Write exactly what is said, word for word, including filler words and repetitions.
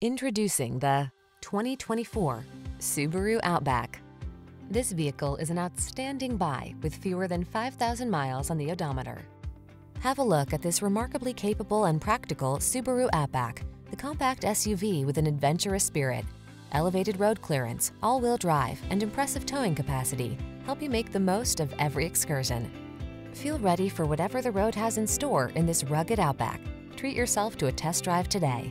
Introducing the twenty twenty-four Subaru Outback. This vehicle is an outstanding buy with fewer than five thousand miles on the odometer. Have a look at this remarkably capable and practical Subaru Outback, the compact S U V with an adventurous spirit. Elevated road clearance, all-wheel drive, and impressive towing capacity help you make the most of every excursion. Feel ready for whatever the road has in store in this rugged Outback. Treat yourself to a test drive today.